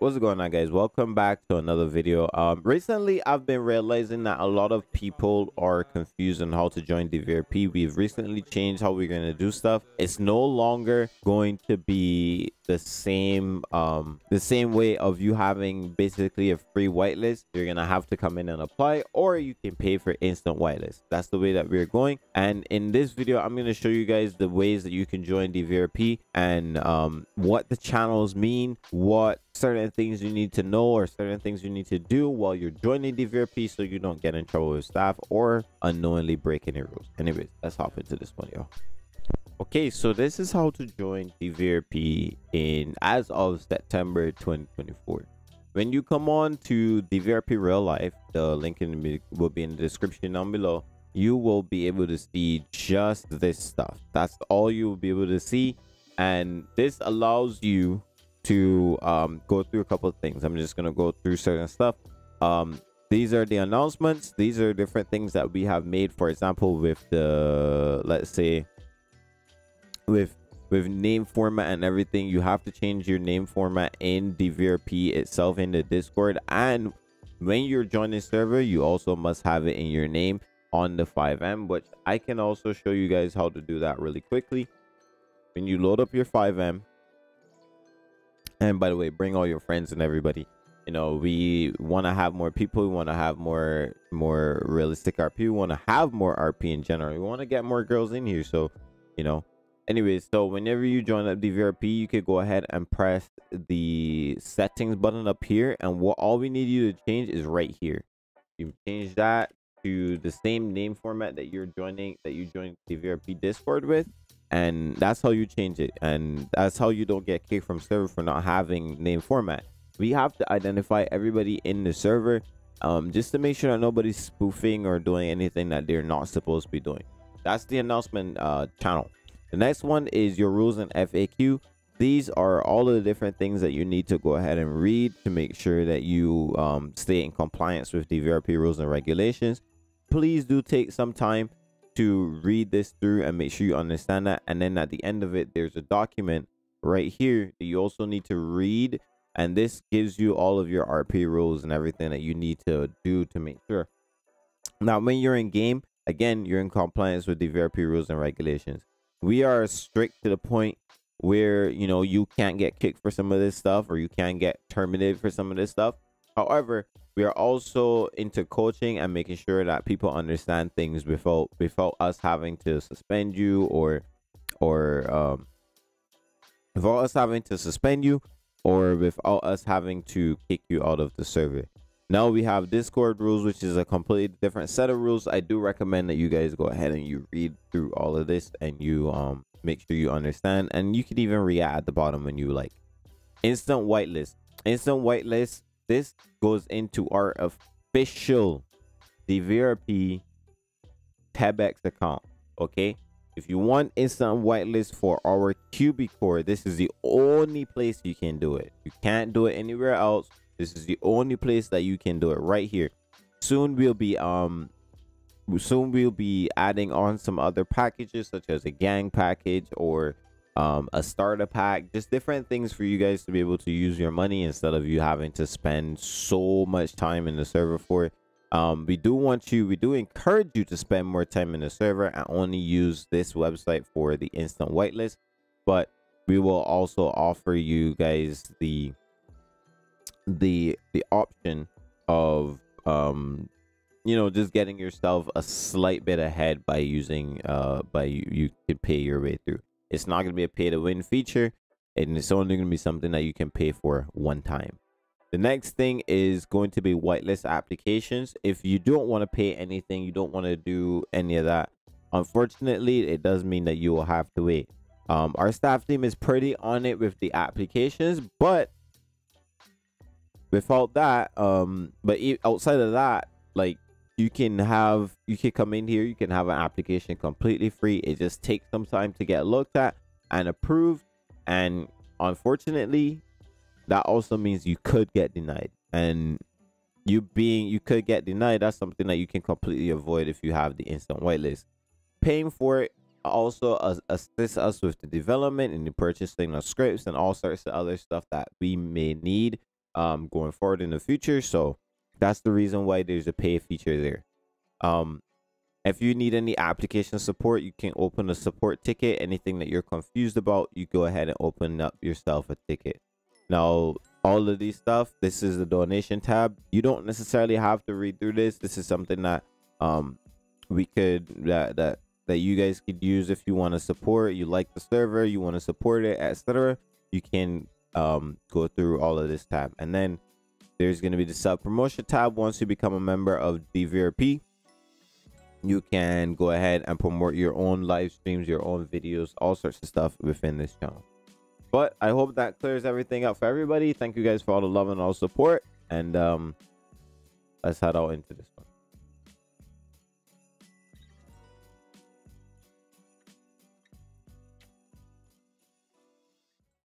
What's going on, guys? Welcome back to another video. Recently I've been realizing that a lot of people are confused on how to join DVRP. We've recently changed how we're going to do stuff. It's no longer going to be the same way of you having basically a free whitelist. You're gonna have to come in and apply, or you can pay for instant whitelist. That's the way that we're going. And in this video I'm going to show you guys the ways that you can join DVRP and what the channels mean, what certain things you need to know or certain things you need to do while you're joining DVRP, so you don't get in trouble with staff or unknowingly break any rules. Anyways, let's hop into this one, y'all. Okay, so this is how to join DVRP as of September 2024. When you come on to DVRP Real Life, the link will be in the description down below. You will be able to see just this stuff. That's all you will be able to see, and this allows you to go through a couple of things. I'm just gonna go through certain stuff. These are the announcements. These are different things that we have made. For example, with the, let's say with name format and everything, you have to change your name format in DVRP itself, in the Discord. And when you're joining server, you also must have it in your name on the FiveM, which I can also show you guys how to do that really quickly. When you load up your FiveM, and by the way, bring all your friends and everybody, you know, we want to have more people, we want to have more realistic RP, we want to have more RP in general, we want to get more girls in here. So, you know, anyways, so whenever you join up DVRP, you could go ahead and press the settings button up here, and all we need you to change is right here. You change that to the same name format that you're joining, that you joined DVRP Discord with, and that's how you change it. And that's how you don't get kicked from server for not having name format. We have to identify everybody in the server, just to make sure that nobody's spoofing or doing anything that they're not supposed to be doing. That's the announcement channel. The next one is your rules and FAQ. These are all of the different things that you need to go ahead and read to make sure that you stay in compliance with DVRP rules and regulations. Please do take some time to read this through and make sure you understand that. And then at the end of it, there's a document right here that you also need to read, and this gives you all of your RP rules and everything that you need to do to make sure. Now, when you're in game, again, you're in compliance with DVRP rules and regulations. We are strict to the point where, you know, you can't get kicked for some of this stuff, or you can't get terminated for some of this stuff. However, we are also into coaching and making sure that people understand things without us having to suspend you or without us having to kick you out of the server. Now we have Discord rules, which is a completely different set of rules. I do recommend that you guys go ahead and you read through all of this and you make sure you understand, and you can even react at the bottom when you like. Instant whitelist. Instant whitelist. This goes into our official DVRP Tebex account. Okay. If you want instant whitelist for our QB core, this is the only place you can do it. You can't do it anywhere else. This is the only place that you can do it, right here. Soon we'll be adding on some other packages, such as a gang package or a starter pack, just different things for you guys to be able to use your money instead of you having to spend so much time in the server for it. We do encourage you to spend more time in the server and only use this website for the instant whitelist, but we will also offer you guys the option of you know, just getting yourself a slight bit ahead by using you could pay your way through. It's not going to be a pay to win feature, and it's only going to be something that you can pay for one time. The next thing is going to be whitelist applications. If you don't want to pay anything, you don't want to do any of that, unfortunately it does mean that you will have to wait. Our staff team is pretty on it with the applications, but without that, but outside of that, like, you can come in here, you can have an application completely free. It just takes some time to get looked at and approved, and unfortunately that also means you could get denied, and you could get denied. That's something that you can completely avoid if you have the instant whitelist. Paying for it also assists us with the development and the purchasing of scripts and all sorts of other stuff that we may need. going forward in the future. So that's the reason why there's a pay feature there. If you need any application support, you can open a support ticket. Anything that you're confused about, you go ahead and open up yourself a ticket. Now, all of these stuff, this is the donation tab. You don't necessarily have to read through this. This is something that that you guys could use if you want to support. You like the server, you want to support it, etc. You can go through all of this tab, and then there's going to be the sub promotion tab. Once you become a member of DVRP, you can go ahead and promote your own live streams, your own videos, all sorts of stuff within this channel. But I hope that clears everything up for everybody. Thank you guys for all the love and all support, and let's head out into this one.